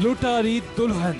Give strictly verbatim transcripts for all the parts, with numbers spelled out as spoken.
लुटारी दुल्हन।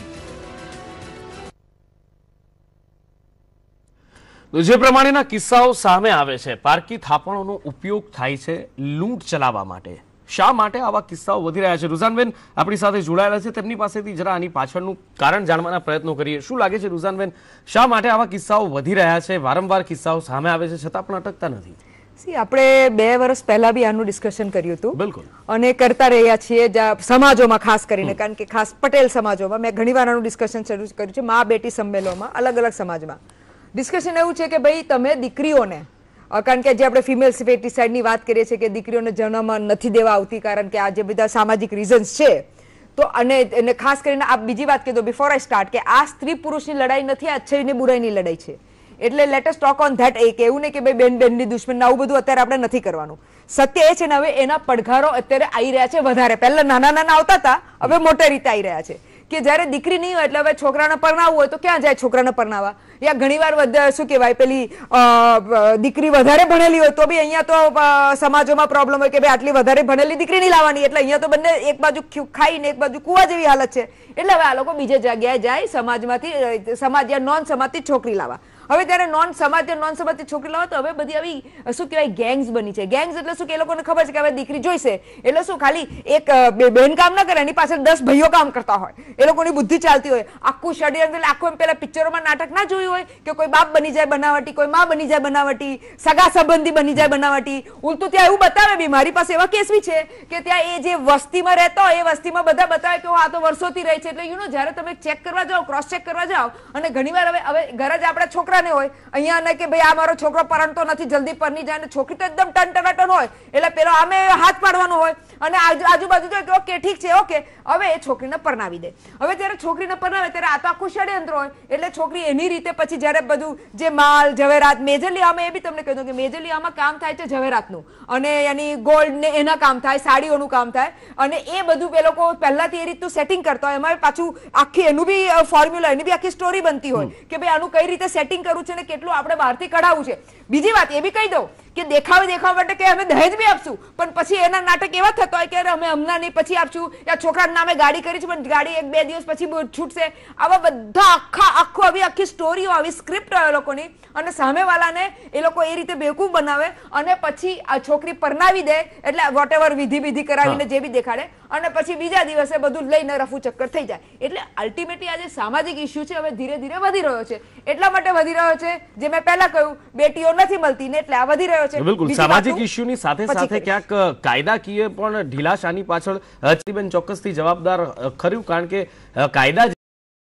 तो जे प्रमाणेना किस्साओ सामे आवे छे, पारકી થાપણોનો ઉપયોગ થાય છે લૂંટ ચલાવવા માટે। શા માટે આવા કિસ્સાઓ વધી રહ્યા છે? રુઝાનબેન આપણી સાથે જોડાયેલા છે, તેમની પાસેથી જરા આની પાછળનું કારણ જાણવાના પ્રયત્નો કરીએ। શું લાગે છે રુઝાનબેન, શા માટે આવા કિસ્સાઓ વધી રહ્યા છે? વારંવાર કિસ્સાઓ સામે આવે છે છતાં પણ અટકતા નથી। सी आपणे बे वर्ष पहला भी आनुं डिस्कशन कर्युं हतुं, बिल्कुल अने करता रह्या छीए समाजोमां, खास करीने कारण के खास पटेल समाजोमां मैं घणीवार आनुं डिस्कशन शरू कर्युं छे। माँ बेटी संमेलनोमां अलग अलग समाजमां डिस्कशन एवुं छे के भाई तमे दीकरीओने, कारण के जे आपणे फीमेल फीमेटिसाइडनी वात करीए छीए के दीकरीओने जन्म नथी देवा आवती, कारण के आ जे बधा सामाजिक रीजन्स छे। तो अने अने खास करीने आप बीजी वात कही दो बिफोर आई स्टार्ट के आ स्त्री पुरुषनी लड़ाई नथी, आ अच्छाई अने बुराईनी लड़ाई छे। એટલે let us talk on that. એક એવું ને કે ભાઈ બેન બેનની દુશ્મન, આવું બધું અત્યારે આપણે નથી કરવાનું। સત્ય એ છે ને હવે એના પડઘારો અત્યારે આવી રહ્યા છે વધારે। પહેલા નાના નાના આવતા હતા, હવે મોટા રીતે આવી રહ્યા છે કે જ્યારે દીકરી નહીં હોય એટલે હવે છોકરાને પરણાવવું હોય તો ક્યાં જાય છોકરાને પરણાવવા? યા ઘણીવાર શું કહેવાય, પેલી દીકરી વધારે ભણેલી હોય તો બી અહીંયા તો સમાજોમાં પ્રોબ્લેમ હોય કે ભાઈ આટલી વધારે ભણેલી દીકરી નહીં લાવવાની, એટલે અહીંયા તો બંને એક બાજુ ખાઈને એક બાજુ કુવા જેવી હાલત છે। એટલે હવે આ લોકો બીજે જગ્યાએ જાય સમાજમાંથી, સમાજ યા નોન સમાજથી છોકરી લાવવા। હવે ત્યારે નોન સમાજ નોન સમાજથી છોકરી લાવો તો હવે બધી આવી શું કહેવાય ગેંગ્સ બની છે। ગેંગ્સ એટલે શું કે એ લોકોને ખબર છે કે હવે દીકરી જોઈશે એટલે શું ખાલી એક બેન કામ ના કરે, એની પાછળ દસ ભાઈઓ કામ કરતા હોય, એ લોકોની બુદ્ધિ ચાલતી હોય આખું ષડયંત્ર આખું। એમ પેલા પિક્ચરોમાં નાટક ના જોયું હોય કે કોઈ બાપ બની જાય બનાવટી, કોઈ માં બની જાય બનાવટી, સગા સંબંધી બની જાય બનાવટી, ઉલટું ત્યાં એવું બતાવે બી। મારી પાસે એવા કેસ બી છે કે ત્યાં એ જે વસ્તીમાં રહેતા હોય એ વસ્તીમાં બધા બતાવે કે આ તો વર્ષોથી રહે છે, એટલે યુ નો જ્યારે તમે ચેક કરવા જાઓ, ક્રોસ ચેક કરવા જાઓ, અને ઘણીવાર હવે હવે ઘરે જ આપણા છોકરા છોકરી એની રીતે પછી જયારે બધું જે માલ જવેરાત મેજરલી અમે એ બી તમને કહી દઉં કે મેજરલી આમાં કામ થાય છે જવેરાતનું અને એની ગોલ્ડ ને એના કામ થાય, સાડીઓનું કામ થાય, અને એ બધું એ લોકો પહેલાથી એ રીતનું સેટિંગ કરતા હોય। એમાં પાછું આખી એનું બી ફોર્મ્યુલા, એની બી આખી સ્ટોરી બનતી હોય કે ભાઈ આનું કઈ રીતે સેટિંગ કરું છે ને કેટલું આપણે બહારથી કઢાવું છે। બીજી વાત એ બી કહી દઉં કે દેખાવે દેખાવ માટે કે અમે દહેજ બી આપશું, પણ પછી એના નાટક એવા થતા હોય કે અરે અમે હમણાં નહીં પછી આપશું, યા છોકરાના નામે ગાડી કરી છે પણ ગાડી એક બે દિવસ પછી છૂટશે। આવા બધા આખા આખો આવી આખી સ્ટોરીઓ, આવી સ્ક્રિપ્ટ હોય લોકોની, અને સામેવાળાને એ લોકો એ રીતે બેવકૂફ બનાવે અને પછી આ છોકરી પરણાવી દે, એટલે વોટ એવર વિધિ વિધિ કરાવીને જે બી દેખાડે, અને પછી બીજા દિવસે બધું લઈને રફું ચક્કર થઈ જાય। એટલે અલ્ટિમેટલી આ જે સામાજિક ઇસ્યુ છે હવે ધીરે ધીરે વધી રહ્યો છે, એટલા માટે વધી રહ્યો છે જે મેં પહેલા કહ્યું બેટીઓ નથી મળતી ને એટલે આ વધી રહ્યો। बिल्कुल सामाजिक इश्यू नी साथे साथे क्यांक कायदाकीय पण ढीलाशानी पाछळ हरिबेन चोक्कसथी जवाबदार खर्यु, कारण के कायदा